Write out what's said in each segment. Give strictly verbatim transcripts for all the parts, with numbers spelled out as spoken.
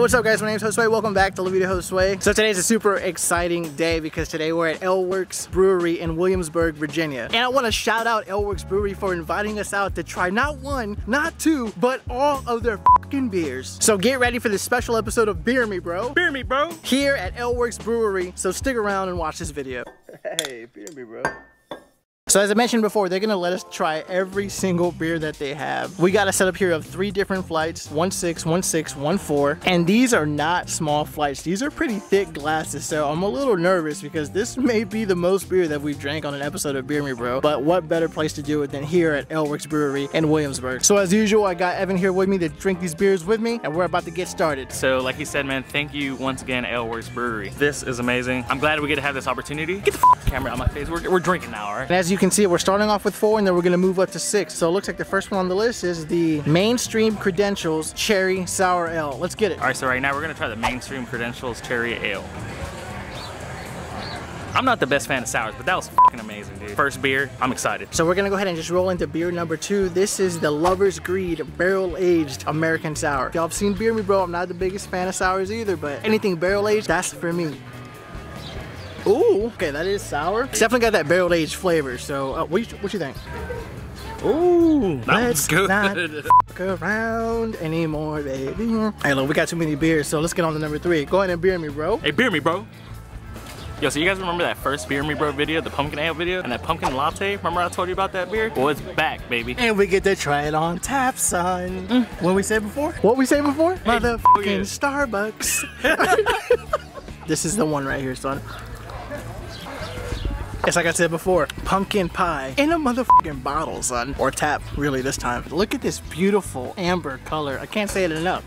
what's up guys? My name is Josué. Welcome back to La Vida Josué. So today is a super exciting day because today we're at Alewerks Brewery in Williamsburg, Virginia. And I want to shout out Alewerks Brewery for inviting us out to try not one, not two, but all of their fucking beers. So get ready for this special episode of Beer Me Bro. Beer Me Bro! Here at Alewerks Brewery. So stick around and watch this video. Hey, Beer Me Bro. So as I mentioned before, they're gonna let us try every single beer that they have. We got a setup here of three different flights, one six, one six, one four, and these are not small flights. These are pretty thick glasses, so I'm a little nervous because this may be the most beer that we've drank on an episode of Beer Me Bro, but what better place to do it than here at Alewerks Brewery in Williamsburg. So as usual, I got Evan here with me to drink these beers with me, and we're about to get started. So like he said, man, thank you once again, Alewerks Brewery. This is amazing. I'm glad we get to have this opportunity. Get the f camera out of my face. We're, we're drinking now, all right? And as you You can see, we're starting off with four and then we're gonna move up to six. So it looks like the first one on the list is the Mainstream Credentials Cherry Sour Ale. Let's get it. All right, so right now we're gonna try the Mainstream Credentials Cherry Ale. I'm not the best fan of sours, but that was fucking amazing, dude. First beer, I'm excited. So we're gonna go ahead and just roll into beer number two. This is the Lover's Greed Barrel-Aged American Sour. Y'all have seen Beer Me Bro, I'm not the biggest fan of sours either, but anything barrel-aged, that's for me. Ooh, okay, that is sour. It's definitely got that barrel aged flavor, so uh, what, you, what you think? Ooh, that let's good. Not fuck around anymore, baby. Hey, look, we got too many beers, so let's get on to number three. Go ahead and beer me, bro. Hey, beer me, bro. Yo, so you guys remember that first Beer Me Bro video, the pumpkin ale video, and that pumpkin latte? Remember I told you about that beer? Well, it's back, baby. And we get to try it on tap, son. Mm. What we say before? What we say before? Hey, motherfucking oh yeah. Starbucks. This is the one right here, son. It's like I said before, pumpkin pie in a motherfucking bottle, son. Or tap, really, this time. Look at this beautiful amber color. I can't say it enough.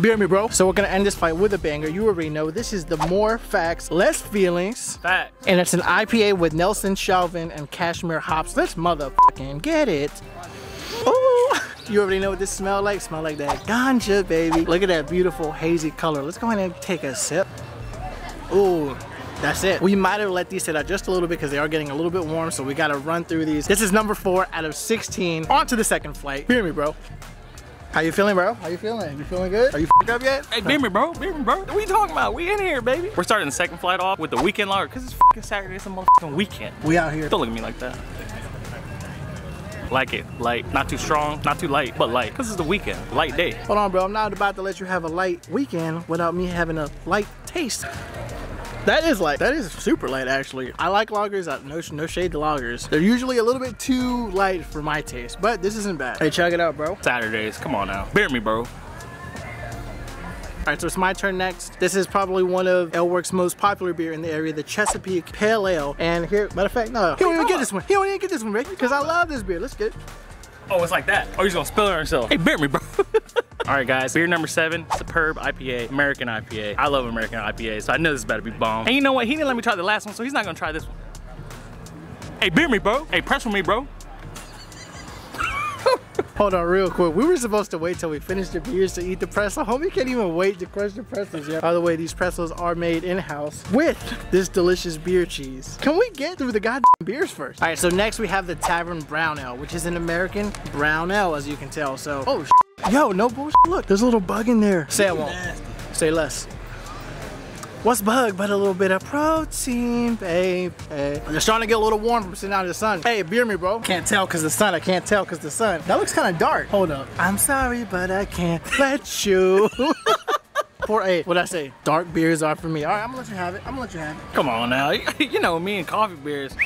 Beer me, bro. So we're gonna end this fight with a banger. You already know this is the more facts, less feelings. Facts. And it's an I P A with Nelson Sauvin and Cashmere hops. Let's motherfucking get it. You already know what this smell like. Smell like that ganja, baby. Look at that beautiful hazy color. Let's go ahead and take a sip. Ooh, that's it. We might have let these sit out just a little bit because they are getting a little bit warm, so we gotta run through these. This is number four out of sixteen. On to the second flight. Beer me, bro. How you feeling, bro? How you feeling? You feeling good? Are you f***ed up yet? Hey, beer me, bro. Beer me, bro. What are you talking about? We in here, baby. We're starting the second flight off with the weekend lager because it's f***ing Saturday. It's a motherfucking weekend. We out here. Don't look at me like that. Like it, light, not too strong, not too light, but light. This is the weekend, light day. Hold on, bro, I'm not about to let you have a light weekend without me having a light taste. That is light, that is super light actually. I like lagers, I, no, no shade to lagers. They're usually a little bit too light for my taste, but this isn't bad. Hey, chug it out, bro. Saturdays, come on now. Beer me, bro. All right, so it's my turn next. This is probably one of Alewerks' most popular beer in the area, the Chesapeake Pale Ale. And here, matter of fact, no, he won't even get this one. He won't even get this one, Rick, because I love this beer. Let's get it. Oh, it's like that. Oh, he's gonna spill it on himself. Hey, beer me, bro. All right, guys, beer number seven, Superb I P A, American I P A. I love American I P As, so I know this better be bomb. And you know what? He didn't let me try the last one, so he's not gonna try this one. Hey, beer me, bro. Hey, press for me, bro. Hold on real quick. We were supposed to wait till we finished the beers to eat the pretzel. Homie can't even wait to crush the pretzels yet. By the way, these pretzels are made in-house with this delicious beer cheese. Can we get through the goddamn beers first? All right, so next we have the Tavern Brown Ale, which is an American brown ale, as you can tell. So, oh, shit. Yo, no bullshit. Look, there's a little bug in there. Say I won't. Say less. What's bug but a little bit of protein, babe? Hey. They're starting to get a little warm from sitting out in the sun. Hey, beer me, bro. Can't tell because the sun. I can't tell because the sun. That looks kind of dark. Hold up. I'm sorry, but I can't let you. Poor A. What'd I say? Dark beers are for me. All right, I'm gonna let you have it. I'm gonna let you have it. Come on now. You know me and coffee beers.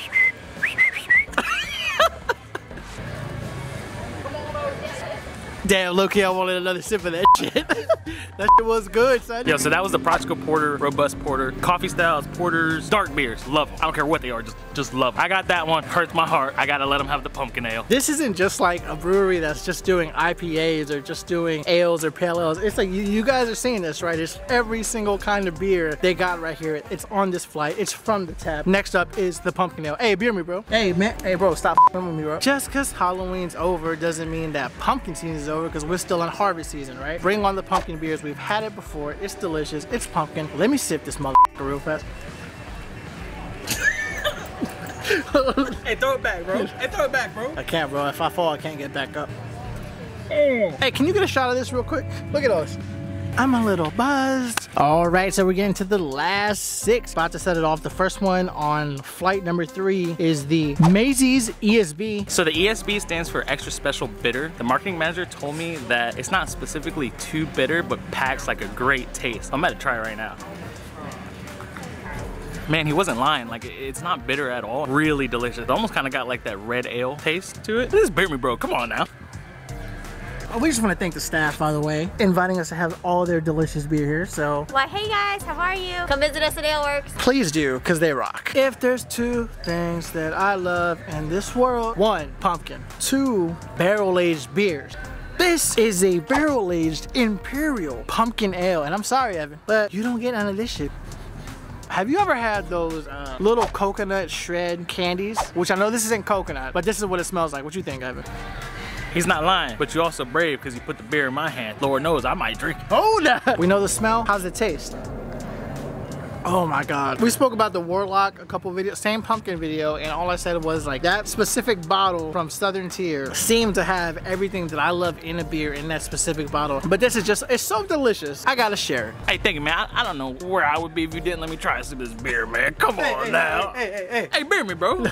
Damn, low-key, I wanted another sip of that shit. That shit was good, son. Yo, so that was the Practical Porter, Robust Porter, Coffee Styles, Porters, Dark Beers. Love them. I don't care what they are, just, just love them. I got that one. Hurts my heart. I gotta let them have the pumpkin ale. This isn't just like a brewery that's just doing I P As or just doing ales or pale ales. It's like, you, you guys are seeing this, right? It's every single kind of beer they got right here. It's on this flight. It's from the tap. Next up is the pumpkin ale. Hey, beer me, bro. Hey, man. Hey, bro, stop f***ing with me, bro. Just because Halloween's over doesn't mean that pumpkin season is over, because we're still in harvest season, right? Bring on the pumpkin beers. We've had it before. It's delicious. It's pumpkin. Let me sip this motherfucker real fast. Hey, throw it back, bro. Hey, throw it back, bro. I can't, bro. If I fall, I can't get back up. Oh. Hey, can you get a shot of this real quick? Look at us. I'm a little buzzed. All right, so we're getting to the last six. About to set it off. The first one on flight number three is the Mazey's E S B. So the E S B stands for extra special bitter. The marketing manager told me that it's not specifically too bitter, but packs like a great taste. I'm about to try right now. Man, he wasn't lying. Like, it's not bitter at all. Really delicious. It almost kind of got like that red ale taste to it. This is Beer Me Bro, come on now. Oh, we just want to thank the staff, by the way, inviting us to have all their delicious beer here, so. Why, hey guys, how are you? Come visit us at Alewerks. Please do, because they rock. If there's two things that I love in this world, one, pumpkin, two, barrel-aged beers. This is a barrel-aged imperial pumpkin ale, and I'm sorry, Evan, but you don't get none of this shit. Have you ever had those uh, little coconut shred candies? Which I know this isn't coconut, but this is what it smells like. What you think, Evan? He's not lying, but you're also brave because you put the beer in my hand. Lord knows I might drink it. Hold up! We know the smell. How's it taste? Oh my God. We spoke about the Warlock a couple videos, same pumpkin video, and all I said was like that specific bottle from Southern Tier seemed to have everything that I love in a beer in that specific bottle. But this is just, it's so delicious. I gotta share it. Hey, thank you, man. I, I don't know where I would be if you didn't let me try some of this beer, man. Come hey, on hey, now. Hey, hey, hey, hey. Hey, beer me, bro.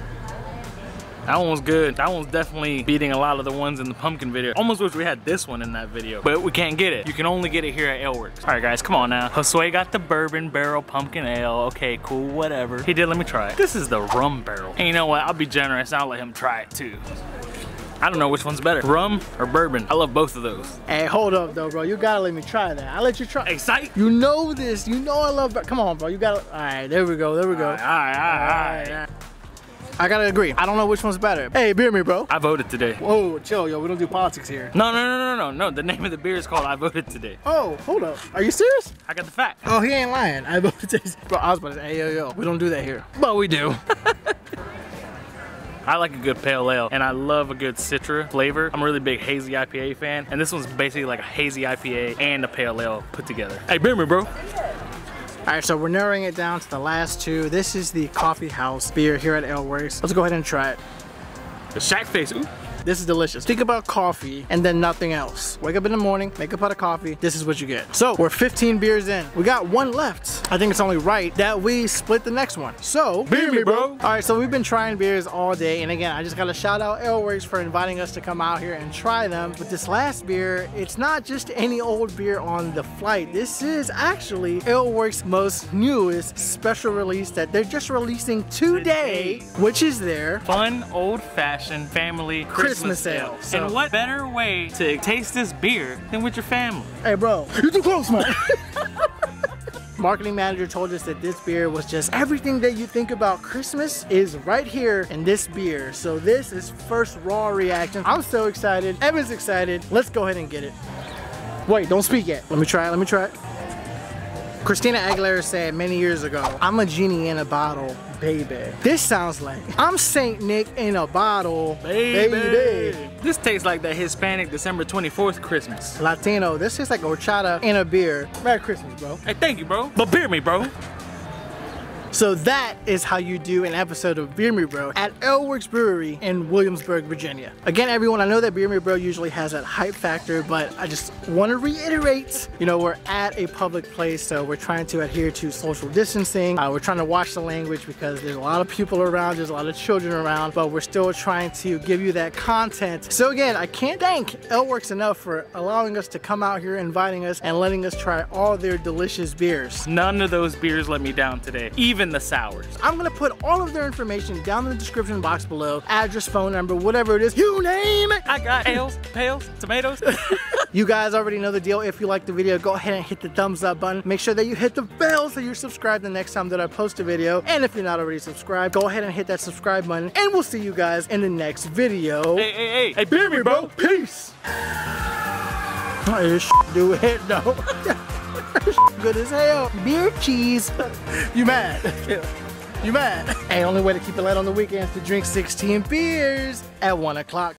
That one was good. That one's definitely beating a lot of the ones in the pumpkin video. Almost wish we had this one in that video, but we can't get it. You can only get it here at Alewerks. All right, guys, come on now. Josué got the bourbon barrel pumpkin ale. Okay, cool, whatever. He did let me try it. This is the rum barrel. And you know what? I'll be generous. I'll let him try it too. I don't know which one's better, rum or bourbon. I love both of those. Hey, hold up though, bro. You gotta let me try that. I'll let you try. Excite? You know this. You know I love, come on, bro. You gotta, all right, there we go, there we go. All right, all right, all right. All right. I gotta agree. I don't know which one's better. Hey, beer me, bro. I voted today. Whoa, chill, yo. We don't do politics here. No, no, no, no, no, no. The name of the beer is called I Voted Today. Oh, hold up. Are you serious? I got the fact. Oh, he ain't lying. I voted today. Bro, I was about to say, hey, yo, yo. We don't do that here. But we do. I like a good pale ale, and I love a good citra flavor. I'm a really big hazy I P A fan, and this one's basically like a hazy I P A and a pale ale put together. Hey, beer me, bro. All right, so we're narrowing it down to the last two. This is the coffee house beer here at Alewerks. Let's go ahead and try it. The Shack Face, ooh. This is delicious. Think about coffee and then nothing else. Wake up in the morning, make a pot of coffee, this is what you get. So we're fifteen beers in. We got one left. I think it's only right that we split the next one. So, beer me, bro. All right, so we've been trying beers all day. And again, I just gotta shout out Alewerks for inviting us to come out here and try them. But this last beer, it's not just any old beer on the flight. This is actually Alewerks' most newest special release that they're just releasing today, which is their fun, old-fashioned family Christmas. Christmas ale. So. And what better way to taste this beer than with your family? Hey bro, you're too close, man. Marketing manager told us that this beer was just everything that you think about Christmas is right here in this beer. So this is first raw reaction. I'm so excited. Evan's excited. Let's go ahead and get it. Wait, don't speak yet. Let me try it, let me try it. Christina Aguilera said many years ago, I'm a genie in a bottle, baby. This sounds like I'm Saint Nick in a bottle, baby. baby. This tastes like that Hispanic December twenty-fourth Christmas. Latino, this tastes like horchata in a beer. Merry Christmas, bro. Hey, thank you, bro. But beer me, bro. So that is how you do an episode of Beer Me Bro at Alewerks Brewery in Williamsburg, Virginia. Again, everyone, I know that Beer Me Bro usually has that hype factor, but I just want to reiterate, you know, we're at a public place, so we're trying to adhere to social distancing. Uh, we're trying to watch the language because there's a lot of people around, there's a lot of children around, but we're still trying to give you that content. So again, I can't thank Alewerks enough for allowing us to come out here, inviting us, and letting us try all their delicious beers. None of those beers let me down today. Even the sours. I'm gonna put all of their information down in the description box below. Address, phone number, whatever it is, you name it. I got ales, pails, tomatoes. You guys already know the deal. If you liked the video, go ahead and hit the thumbs up button. Make sure that you hit the bell so you're subscribed the next time that I post a video. And if you're not already subscribed, go ahead and hit that subscribe button. And we'll see you guys in the next video. Hey, hey, hey, hey, beer me, bro. Peace. This shit do it though. Good as hell. Beer cheese. You mad? You mad? Hey, only way to keep it light on the weekends is to drink sixteen beers at one o'clock.